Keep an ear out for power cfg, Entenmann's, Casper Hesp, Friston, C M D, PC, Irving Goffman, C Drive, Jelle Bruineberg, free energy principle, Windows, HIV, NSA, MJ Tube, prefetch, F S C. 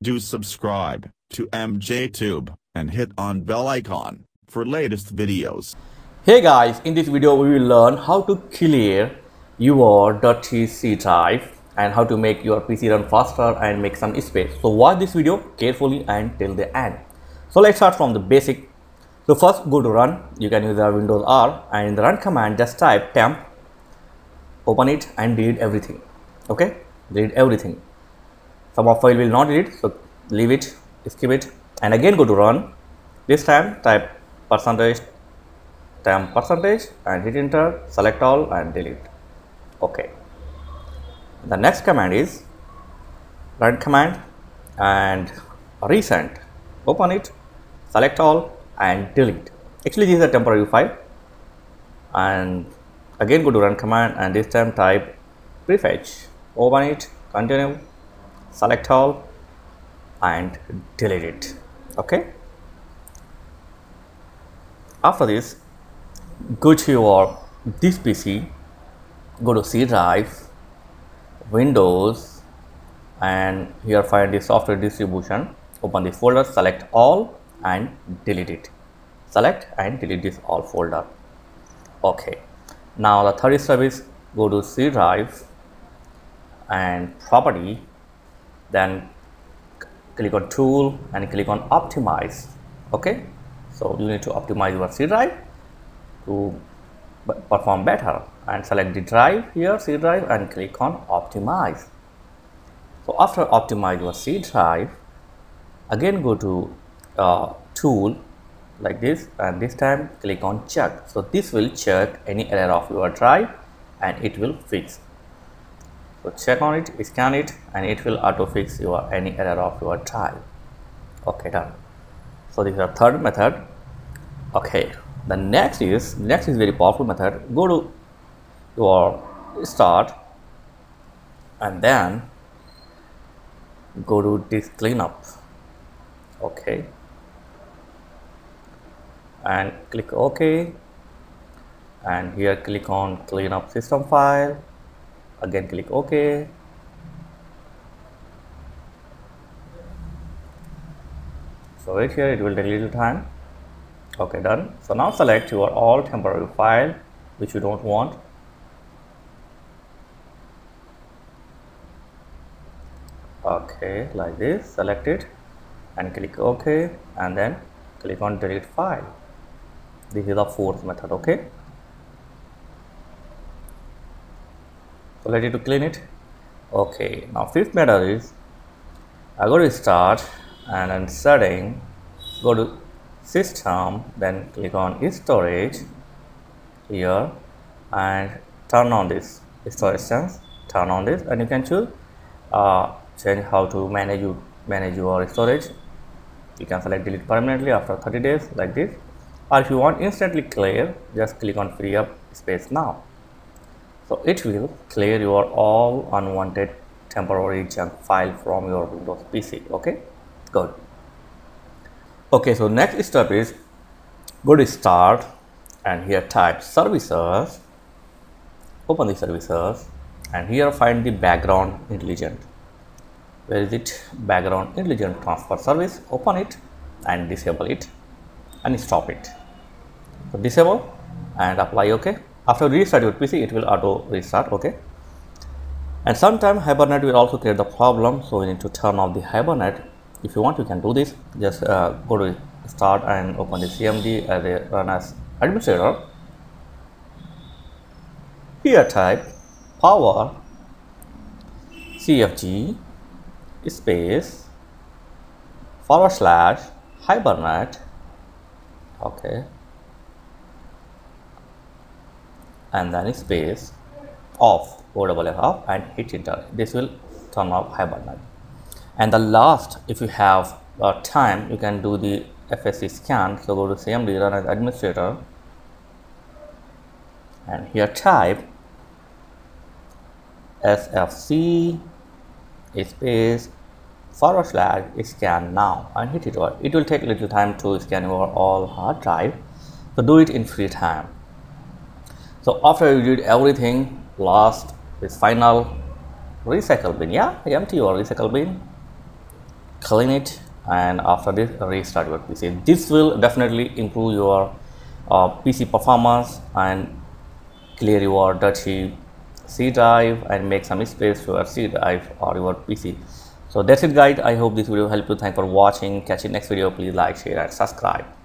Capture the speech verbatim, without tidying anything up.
Do subscribe to M J Tube and hit on bell icon for latest videos. Hey guys, in this video we will learn how to clear your dirty C drive and how to make your P C run faster and make some space. So watch this video carefully and till the end. So let's start from the basic. So first go to run. You can use the Windows R, and in the run command just type temp, open it and delete everything. Okay, delete everything. Some of file will not delete, so leave it, skip it, and again go to run. This time type percentage temp percentage and hit enter, select all and delete. Okay. The next command is run command and recent. Open it, select all and delete. Actually, this is a temporary file. And again go to run command, and this time type prefetch. Open it, continue, select all and delete it. Okay, after this go to your this P C, go to C drive, Windows, and here find the software distribution. Open the folder, select all and delete it. Select and delete this all folder. Okay, now the third step is go to C drive and property, then click on tool and click on optimize. Okay, so you need to optimize your C drive to perform better, and select the drive here, C drive, and click on optimize. So after optimize your C drive, again go to uh, tool like this, and this time click on check. So this will check any error of your drive and it will fix. So check on it, scan it, and it will auto fix your any error of your drive. Okay, done. So this is the third method. Okay, the next is next is very powerful method. Go to your start and then go to disk cleanup. Okay, and click OK, and here click on cleanup system file. Again click OK, so right here it will take a little time. Okay, done. So now select your all temporary file which you don't want, okay, like this, select it and click OK, and then click on delete file. This is the fourth method. Okay, ready to clean it. Okay, now fifth method is I go to start and then setting, go to system, then click on storage here and turn on this storage sense, turn on this, and you can choose uh, change how to manage you manage your storage. You can select delete permanently after thirty days like this, or if you want instantly clear, just click on free up space now. So it will clear your all unwanted temporary junk file from your Windows P C. Okay, good. Okay, so next step is go to start and here type services, open the services, and here find the background intelligent. Where is it? Background intelligent transfer service. Open it and disable it and stop it. So disable and apply. Okay. After restart your P C, it will auto restart. Okay, and sometimes Hibernate will also create the problem, so we need to turn off the Hibernate. If you want, you can do this. Just uh, go to start and open the C M D as a run as administrator. Here type power cfg space forward slash Hibernate. Okay, and then space off, O double F off, and hit enter. This will turn off Hibernate. And the last, if you have uh, time, you can do the F S C scan. So go to C M D run as administrator, and here type S F C space forward slash scan now and hit enter. It will take little time to scan your all hard drive, so do it in free time. So after you did everything, last is final recycle bin. Yeah, empty your recycle bin clean it, and after this restart your P C. This will definitely improve your uh, P C performance and clear your dirty C drive and make some space for your C drive or your P C. So that's it guys, I hope this video helped you. Thanks for watching. Catch you next video. Please like, share and subscribe.